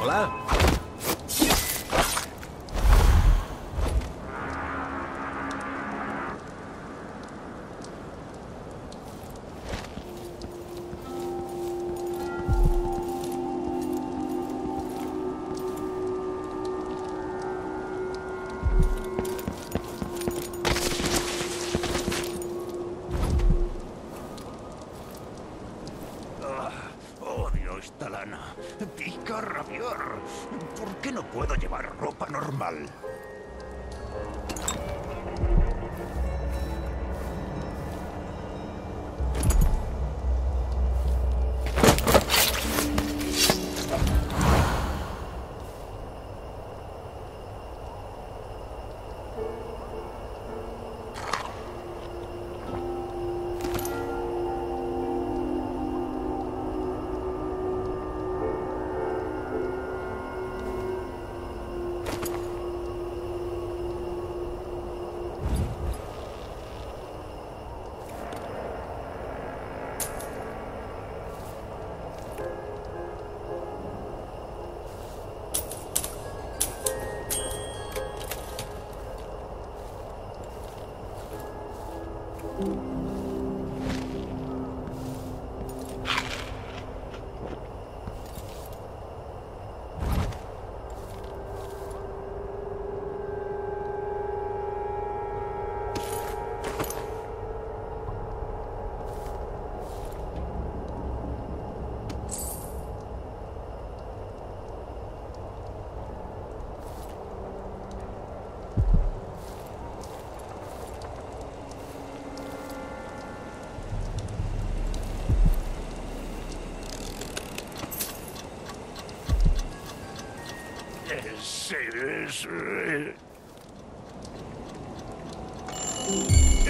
Hola.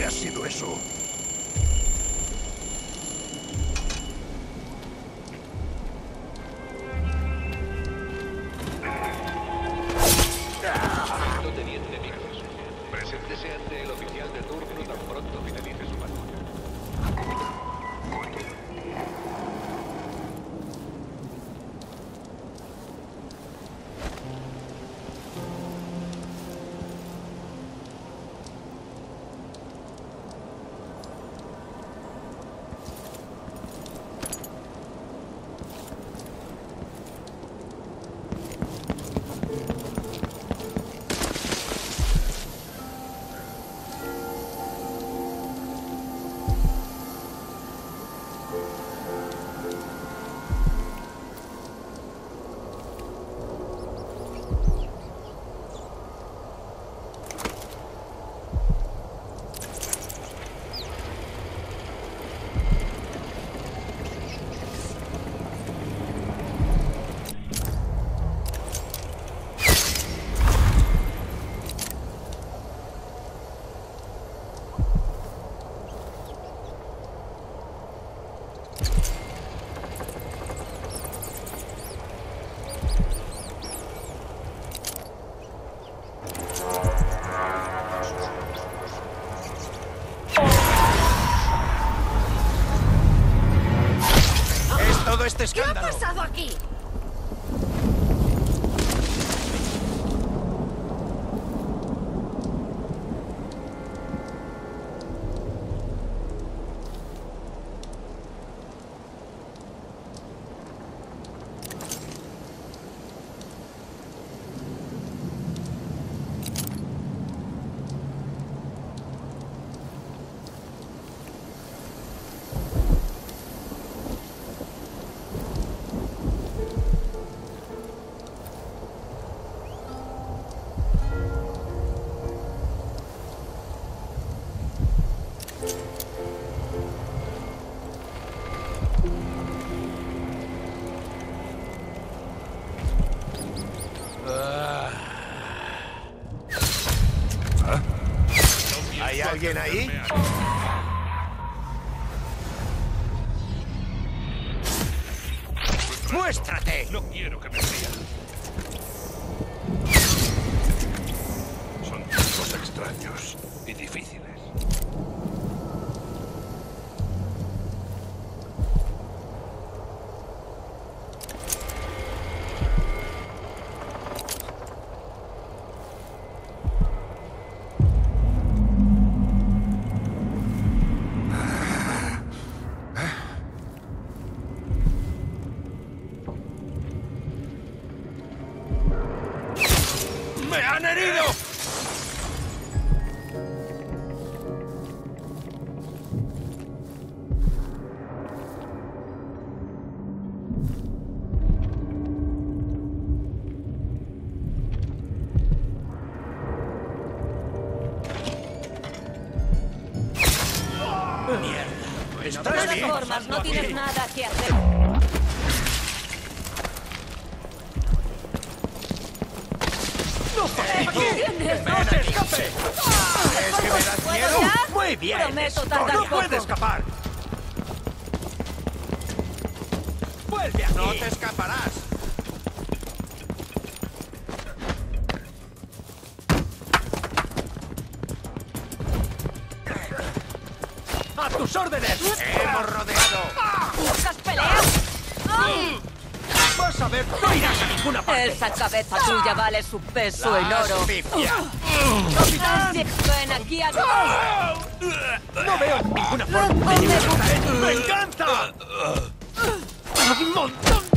Ha sido eso. Teniente de micros. Preséntese ante el oficial de turno tan pronto finalice su patrulla. ¿Qué ha pasado aquí? ¿Alguien ahí? ¡Muéstrate! No quiero que me rían. Son tiempos extraños y difíciles. ¡Me han herido! No tienes nada que hacer. ¡No te escape! ¿Es que me das miedo? Ya. Muy bien. Prometo tardar poco. ¡No puede escapar! ¡Vuelve aquí! ¡No te escaparás! ¡A tus órdenes! ¡Hemos rodeado! ¿Buscas peleas? ¡Ay! ¡Vas a ver! ¡No irás a ninguna parte! Esa cabeza tuya vale su peso en oro. ¡Capitán! ¡Ven aquí a tocar! ¡No veo ninguna forma de libertad! ¡Venganza! ¡Un montón!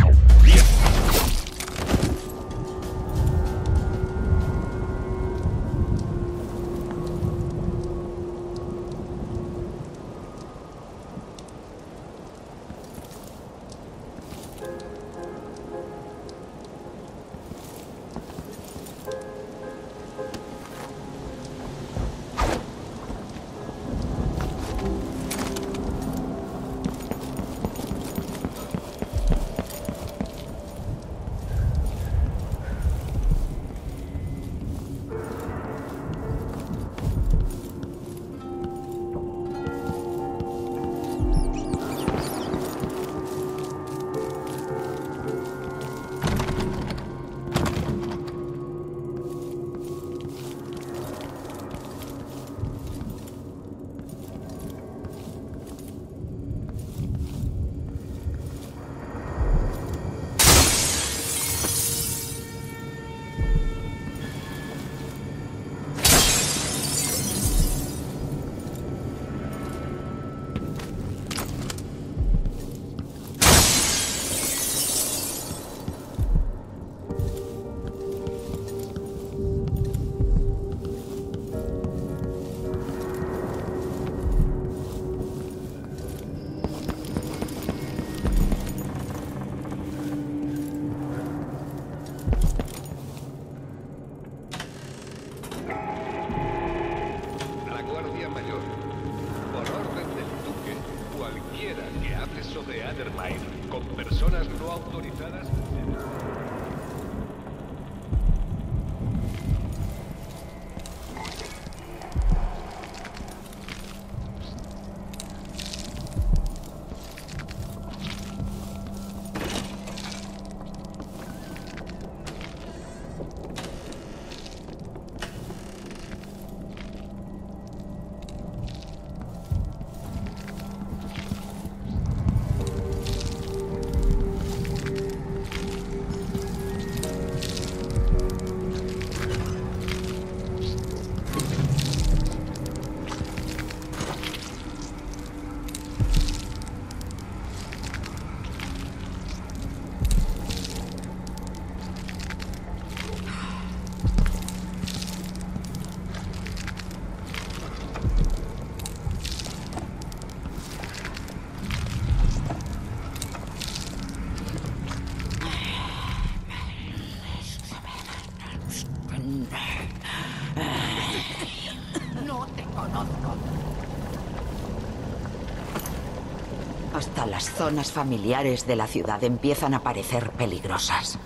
Las zonas familiares de la ciudad empiezan a parecer peligrosas.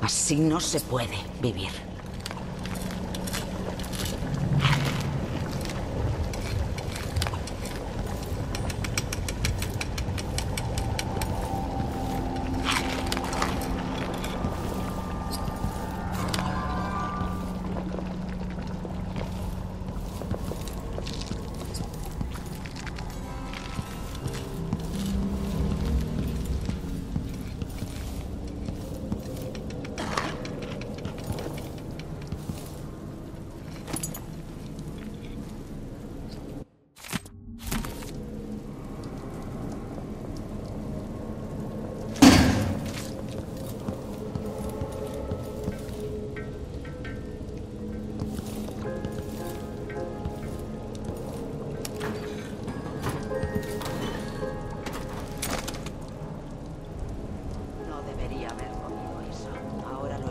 Así no se puede vivir.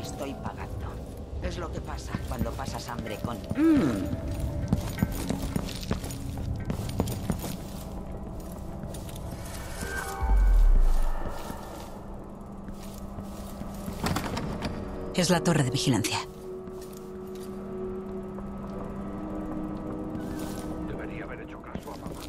estoy pagando. Es lo que pasa cuando pasas hambre con... Es la torre de vigilancia. Debería haber hecho caso a papá.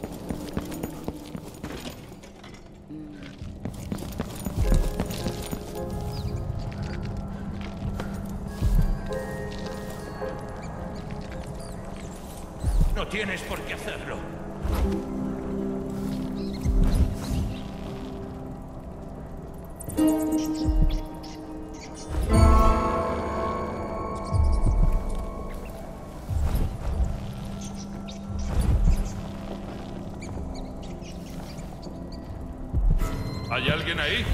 No tienes por qué hacerlo. ¿Hay alguien ahí?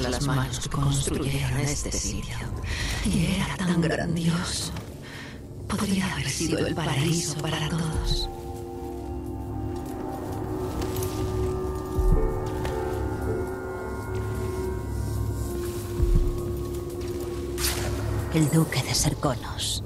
Las manos que construyeron este sitio, y era tan grandioso. Podría haber sido el paraíso para todos. El duque de Serconos.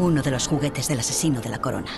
Uno de los juguetes del asesino de la corona.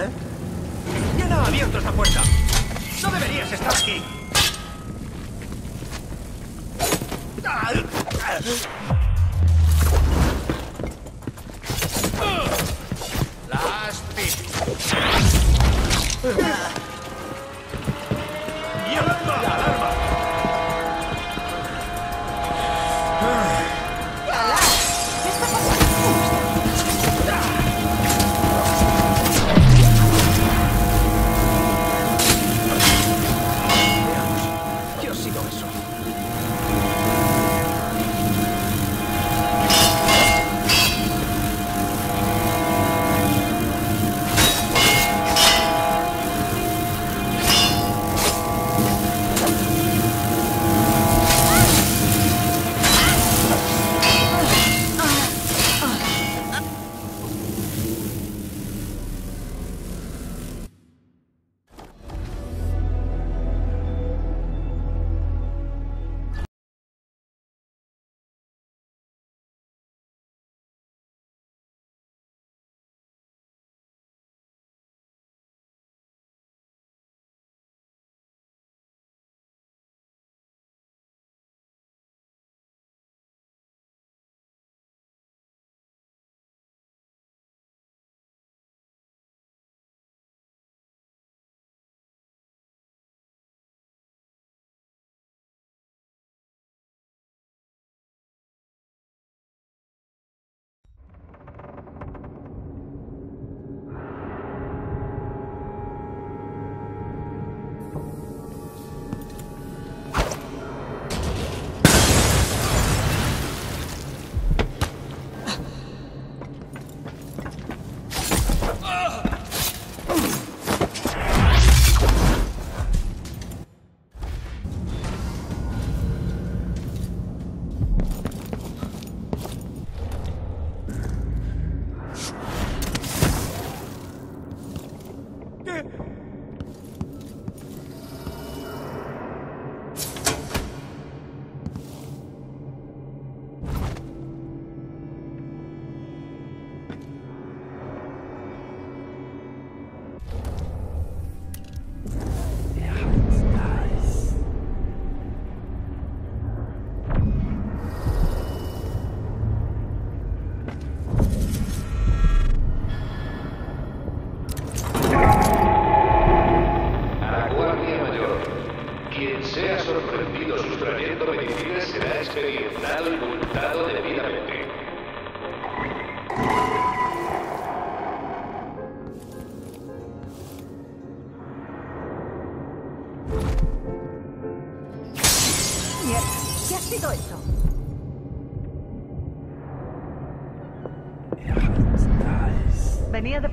¿Eh? ¿Quién ha abierto esa puerta? ¡No deberías estar aquí! ¡Lástima!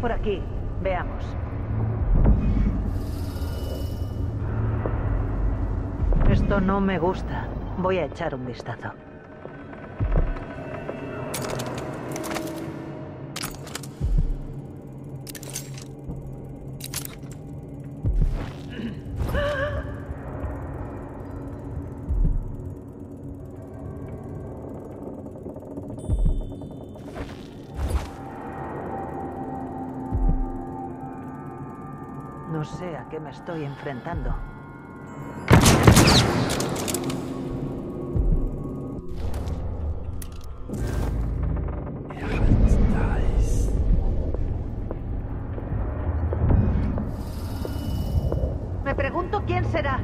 Por aquí, veamos. Esto no me gusta. Voy a echar un vistazo. Me estoy enfrentando. Me pregunto quién será.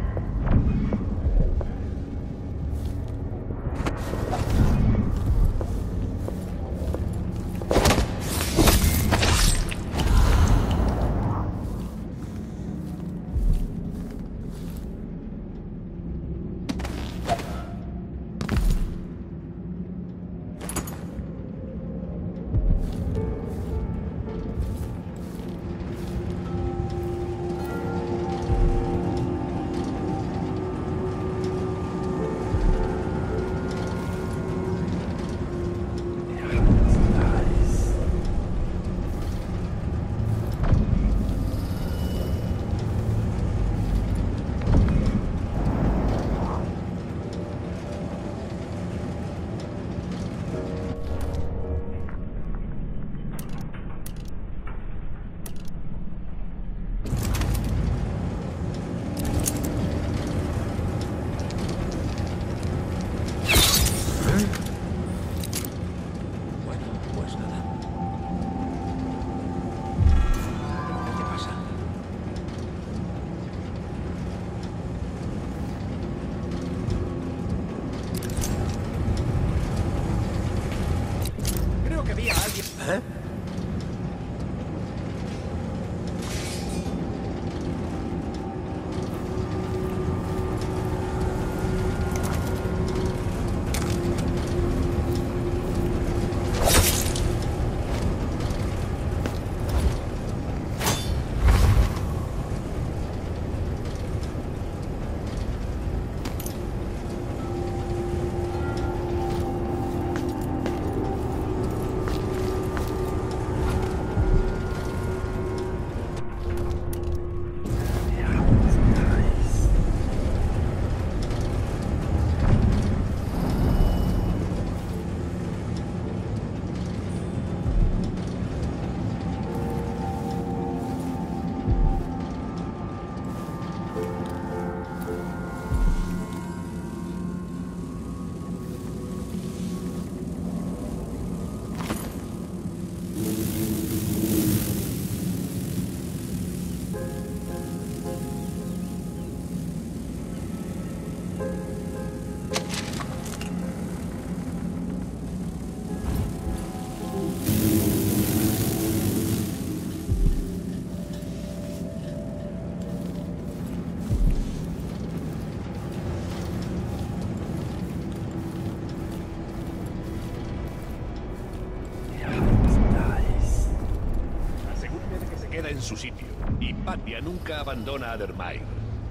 queda en su sitio y Patia nunca abandona a Dermay.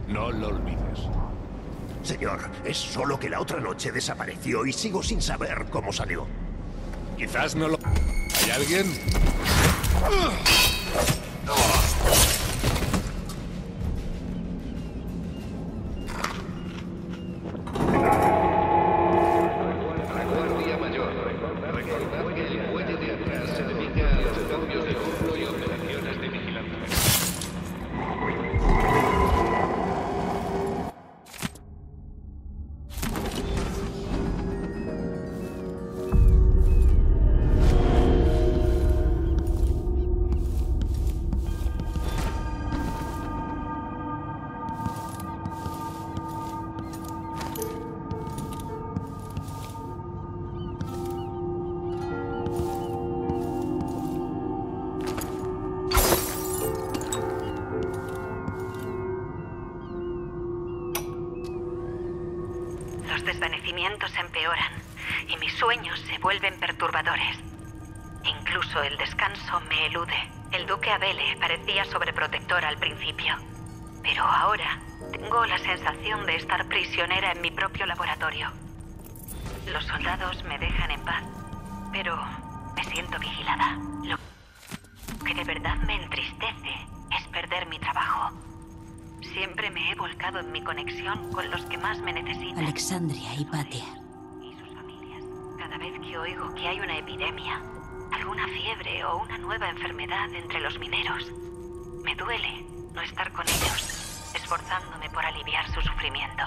No lo olvides. Señor, es solo que la otra noche desapareció y sigo sin saber cómo salió. Quizás no lo... ¿Hay alguien? Vuelven perturbadores. Incluso el descanso me elude. El duque Abele parecía sobreprotector al principio, pero ahora tengo la sensación de estar prisionera en mi propio laboratorio. Los soldados me dejan en paz, pero me siento vigilada. Lo que de verdad me entristece es perder mi trabajo. Siempre me he volcado en mi conexión con los que más me necesitan. Alexandria y Patia. Cada vez que oigo que hay una epidemia, alguna fiebre o una nueva enfermedad entre los mineros, me duele no estar con ellos, esforzándome por aliviar su sufrimiento.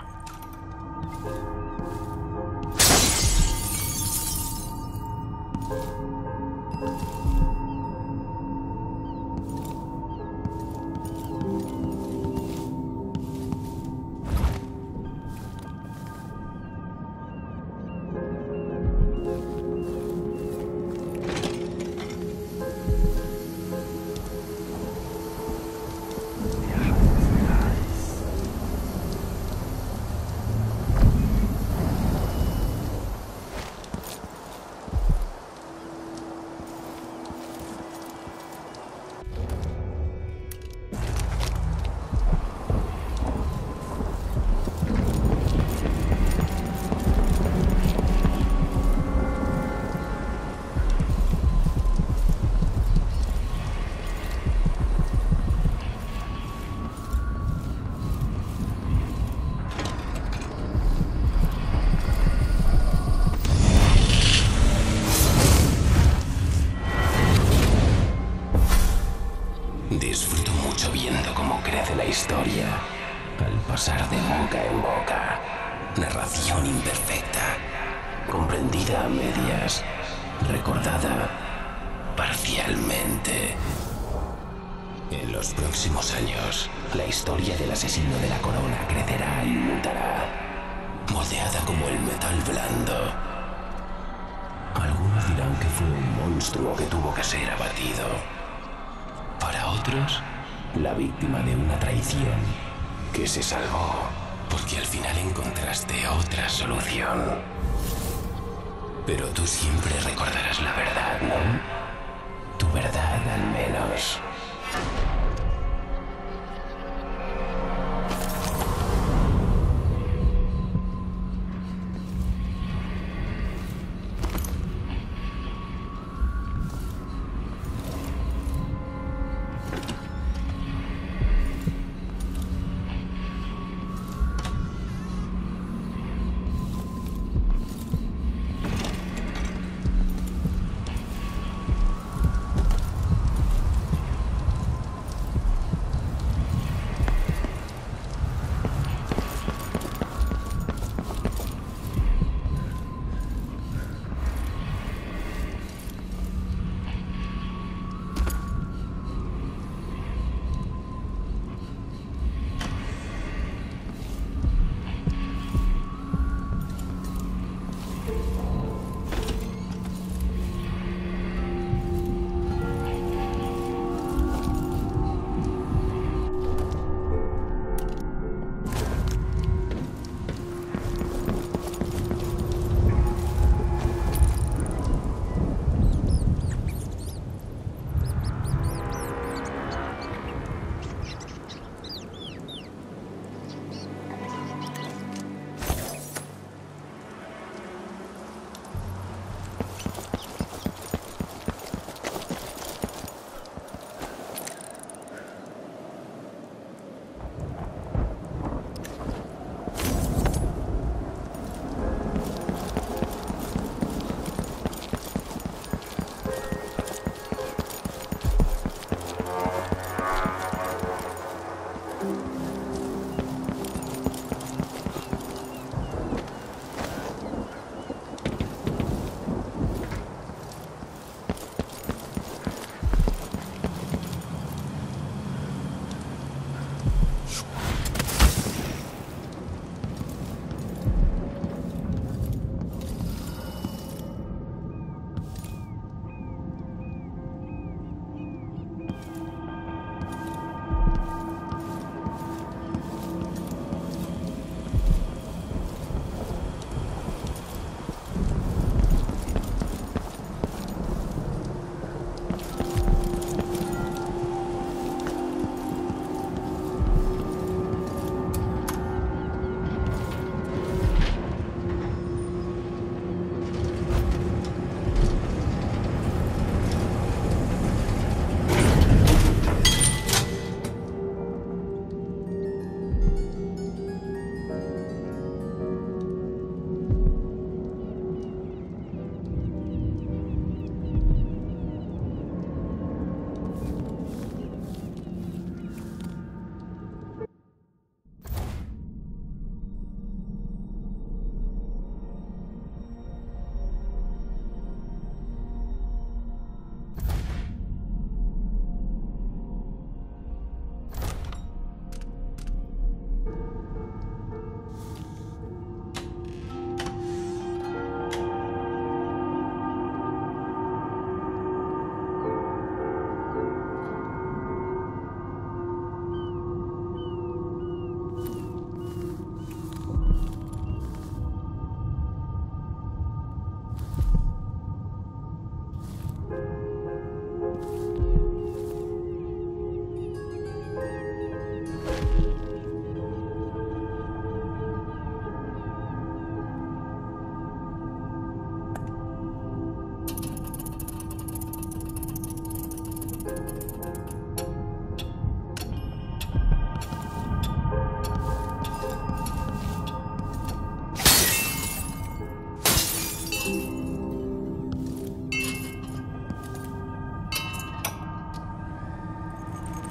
Pero tú siempre recordarás la verdad, ¿no? Tu verdad, al menos.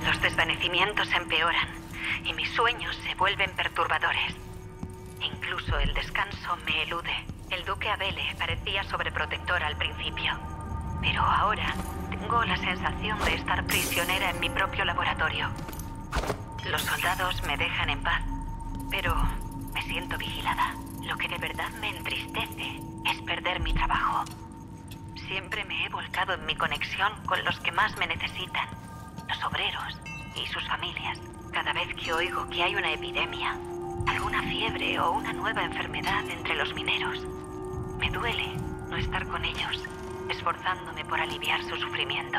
Los desvanecimientos se empeoran y mis sueños se vuelven perturbadores. Incluso el descanso me elude. El duque Abele parecía sobreprotector al principio, pero ahora tengo la sensación de estar prisionera en mi propio laboratorio. Los soldados me dejan en paz, pero me siento vigilada. Lo que de verdad me entristece es perder mi trabajo. Siempre me he volcado en mi conexión con los que más me necesitan, los obreros y sus familias. Cada vez que oigo que hay una epidemia, alguna fiebre o una nueva enfermedad entre los mineros, me duele no estar con ellos, esforzándome por aliviar su sufrimiento.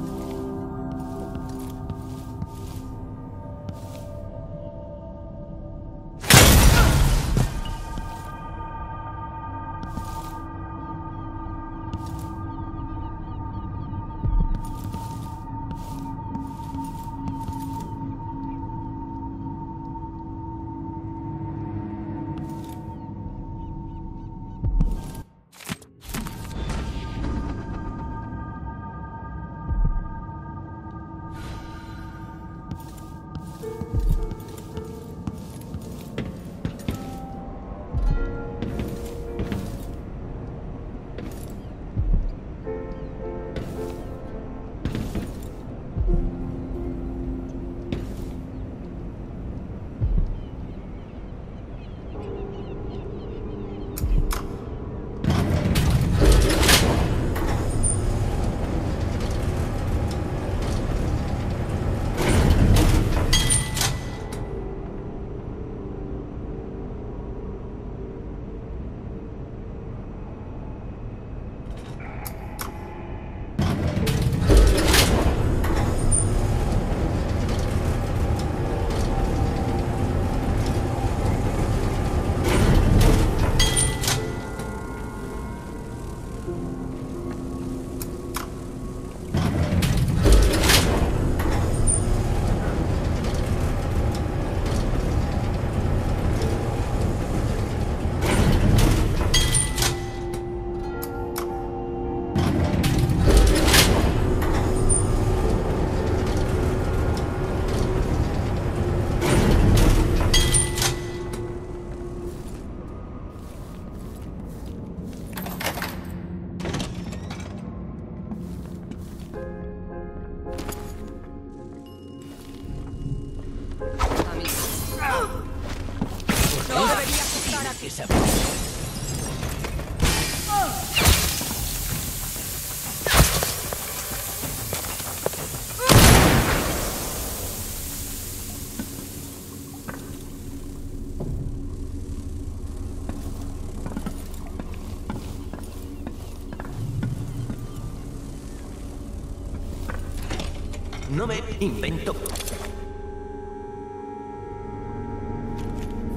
No me invento.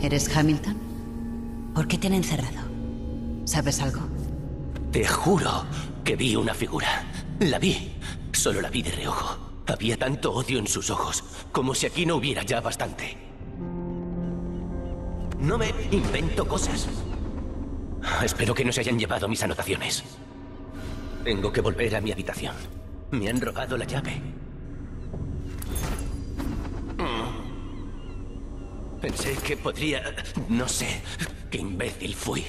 ¿Eres Hamilton? ¿Por qué te han encerrado? ¿Sabes algo? Te juro que vi una figura. La vi. Solo la vi de reojo. Había tanto odio en sus ojos, como si aquí no hubiera ya bastante. No me invento cosas. Espero que no se hayan llevado mis anotaciones. Tengo que volver a mi habitación. Me han robado la llave. Pensé que podría... no sé, qué imbécil fui.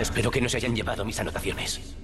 Espero que no se hayan llevado mis anotaciones.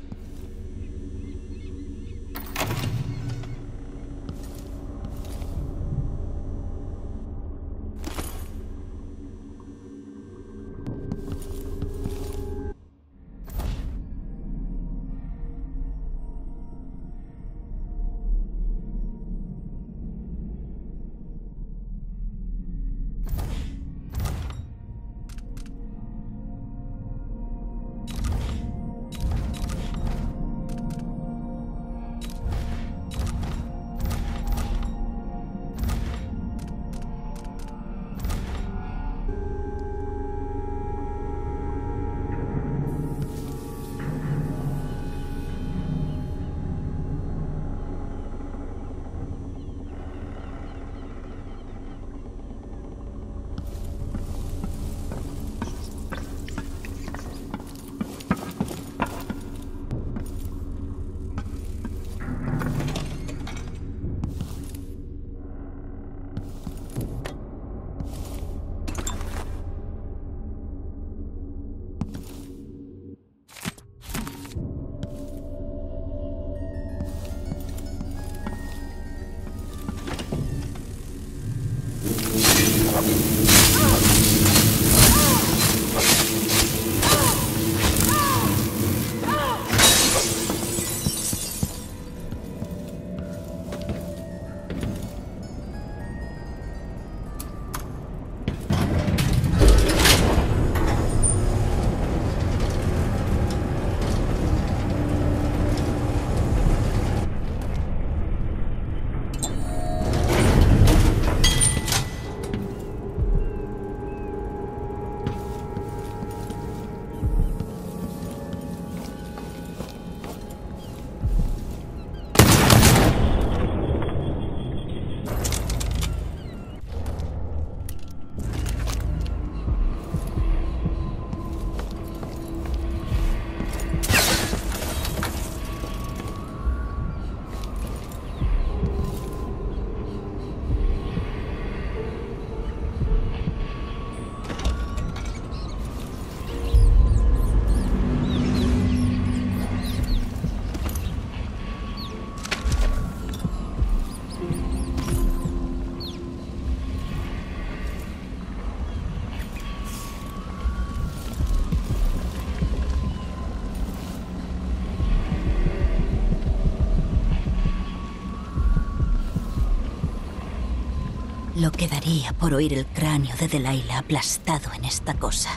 Lo que daría por oír el cráneo de Delaila aplastado en esta cosa.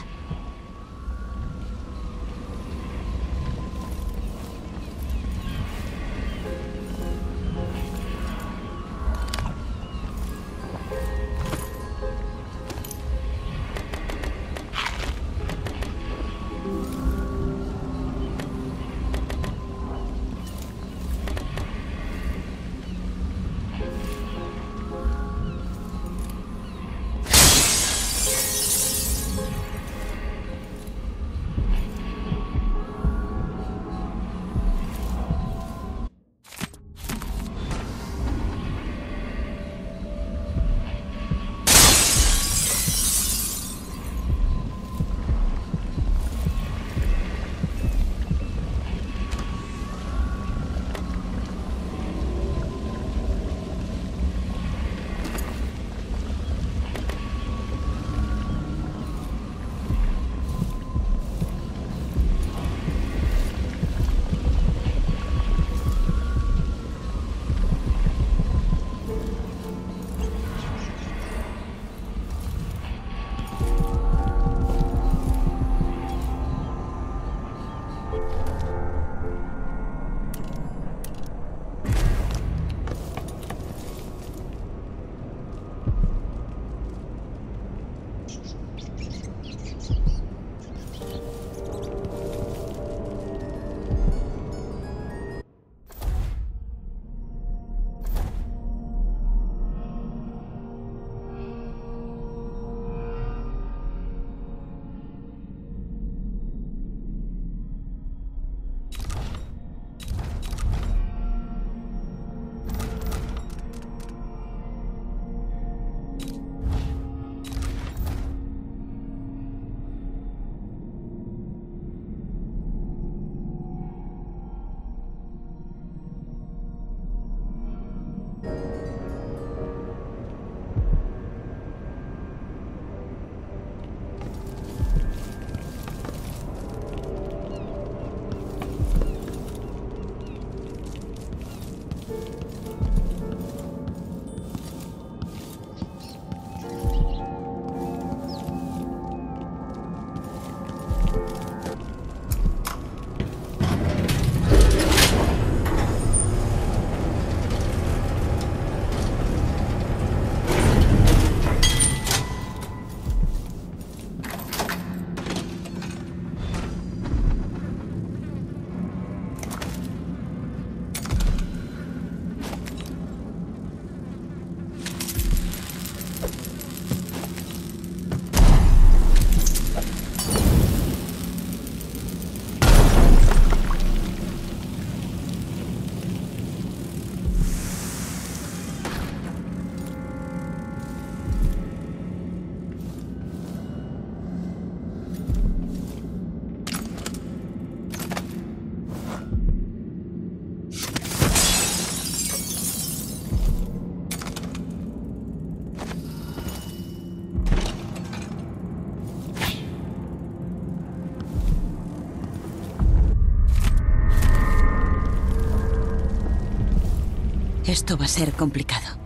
Esto va a ser complicado.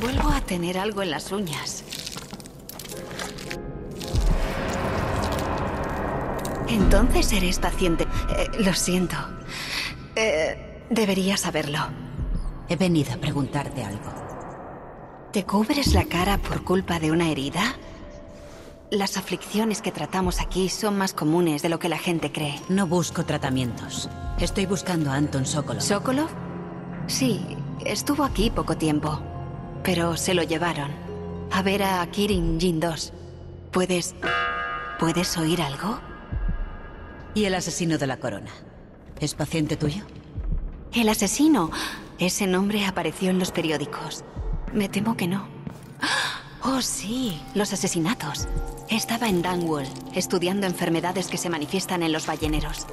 Vuelvo a tener algo en las uñas. Entonces eres paciente. Lo siento. Deberías saberlo. He venido a preguntarte algo. ¿Te cubres la cara por culpa de una herida? Las aflicciones que tratamos aquí son más comunes de lo que la gente cree. No busco tratamientos. Estoy buscando a Anton Sokolov. ¿Sokolov? Sí, estuvo aquí poco tiempo. Pero se lo llevaron. A ver a Kirin Jindos. ¿Puedes oír algo? Y el asesino de la corona. ¿Es paciente tuyo? El asesino. Ese nombre apareció en los periódicos. Me temo que no. Oh, sí, los asesinatos. Estaba en Dunwall, estudiando enfermedades que se manifiestan en los balleneros.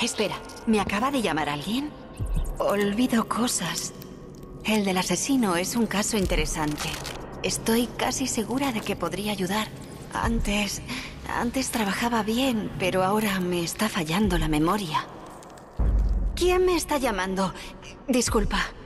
Espera, ¿me acaba de llamar alguien? Olvido cosas. El del asesino es un caso interesante. Estoy casi segura de que podría ayudar. Antes trabajaba bien, pero ahora me está fallando la memoria. ¿Quién me está llamando? Disculpa.